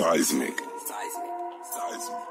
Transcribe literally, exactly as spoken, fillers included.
Seismic. Seismic. Seismic.